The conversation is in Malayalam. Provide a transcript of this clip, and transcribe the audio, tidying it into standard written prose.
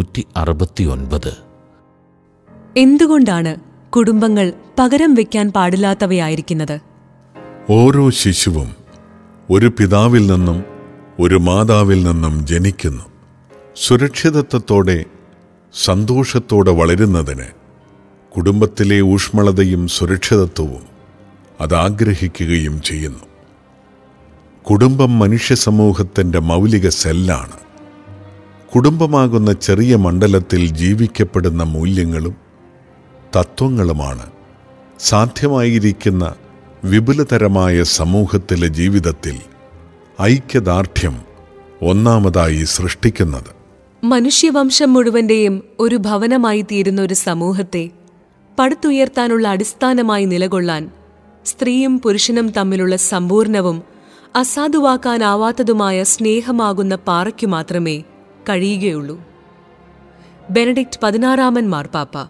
269 എന്തുകൊണ്ടാണ് കുടുംബങ്ങൾ പകരം വെക്കാൻ പാടില്ലാത്തവയായിരിക്കുന്നത്? ഓരോ ശിശുവും ഒരു പിതാവിൽ നിന്നും ഒരു മാതാവിൽ നിന്നും ജനിക്കുന്നു. സുരക്ഷിതത്വത്തോടെ സന്തോഷത്തോടെ വളരുന്നതിന് കുടുംബത്തിലെ ഊഷ്മളതയും സുരക്ഷിതത്വവും അതാഗ്രഹിക്കുകയും ചെയ്യുന്നു. കുടുംബം മനുഷ്യ സമൂഹത്തിൻ്റെ മൗലിക സെല്ലാണ്. കുടുംബമാകുന്ന ചെറിയ മണ്ഡലത്തിൽ ജീവിക്കപ്പെടുന്ന മൂല്യങ്ങളും തത്വങ്ങളുമാണ് സാധ്യമായിരിക്കുന്ന വിപുലതരമായ സമൂഹത്തിലെ ജീവിതത്തിൽ ഐക്യദാർഢ്യം ഒന്നാമതായി സൃഷ്ടിക്കുന്നത്. മനുഷ്യവംശം മുഴുവൻ്റെയും ഒരു ഭവനമായി തീരുന്ന ഒരു സമൂഹത്തെ പടുത്തുയർത്താനുള്ള അടിസ്ഥാനമായി നിലകൊള്ളാൻ സ്ത്രീയും പുരുഷനും തമ്മിലുള്ള സമ്പൂർണവും അസാധുവാക്കാനാവാത്തതുമായ സ്നേഹമാകുന്ന പാറയ്ക്കു മാത്രമേ കഴിയുകയുള്ളൂ. ബെനഡിക്ട് 16 മാർപ്പാപ്പ.